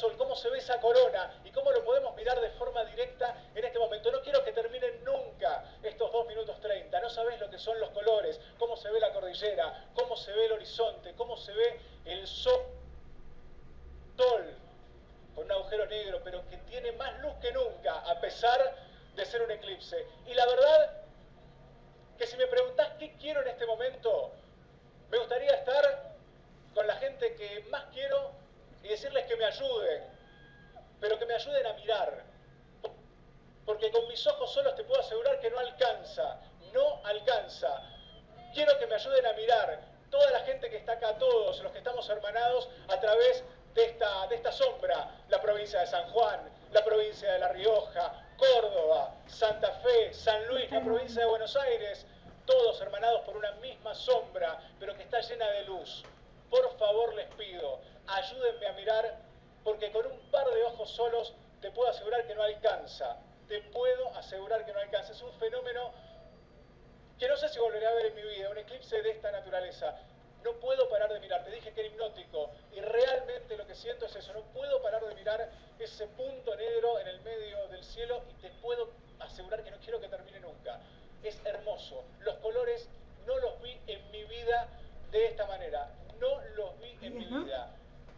sol, cómo se ve esa corona y cómo lo podemos mirar de forma directa en este momento. No quiero que terminen nunca estos 2 minutos 30, no sabés lo que son los colores, cómo se ve la cordillera, cómo se ve el horizonte, cómo se ve el sol con un agujero negro, pero que tiene más luz que nunca, a pesar de ser un eclipse. Y la verdad que si me preguntás qué quiero en este momento, me gustaría estar con la gente que más quiero y decirles que me ayuden, pero que me ayuden a mirar, porque con mis ojos solos te puedo asegurar que no alcanza, no alcanza. Quiero que me ayuden a mirar, toda la gente que está acá, todos los que estamos hermanados a través de esta sombra, la provincia de San Juan, la provincia de La Rioja, Córdoba, Santa Fe, San Luis, la provincia de Buenos Aires, todos hermanados por una misma sombra, pero que está llena de luz. Por favor les pido, ayúdenme a mirar, porque con un par de ojos solos te puedo asegurar que no alcanza. Te puedo asegurar que no alcanza. Es un fenómeno que no sé si volveré a ver en mi vida, un eclipse de esta naturaleza. No puedo parar de mirar, te dije que era hipnótico, y realmente lo que siento es eso, no puedo parar de mirar ese punto negro en el medio del cielo y te puedo asegurar que no quiero que termine nunca. Es hermoso, los colores no los vi en mi vida de esta manera, no los vi en mi vida.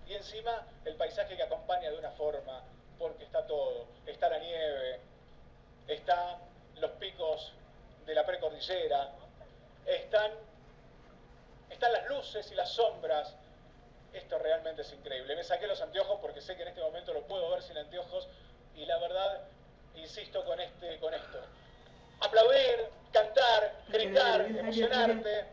Y encima el paisaje que acompaña de una forma, porque está todo, está la nieve, están los picos de la precordillera, están las luces y las sombras. Esto realmente es increíble. Me saqué los anteojos porque sé que en este momento lo puedo ver sin anteojos y la verdad, insisto con esto. Aplaudir, cantar, gritar, emocionarte,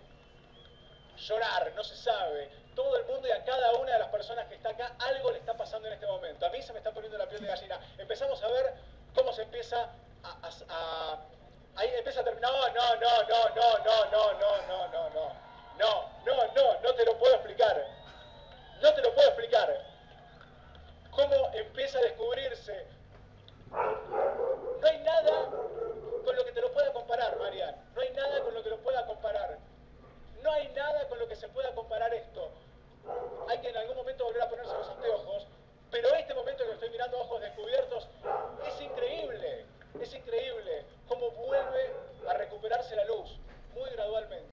llorar, no se sabe. Todo el mundo y a cada una de las personas que está acá, algo le está pasando en este momento. A mí se me está poniendo la piel de gallina. Empezamos a ver cómo se empieza ahí empieza a terminar. No te lo puedo explicar. No te lo puedo explicar. ¿Cómo empieza a descubrir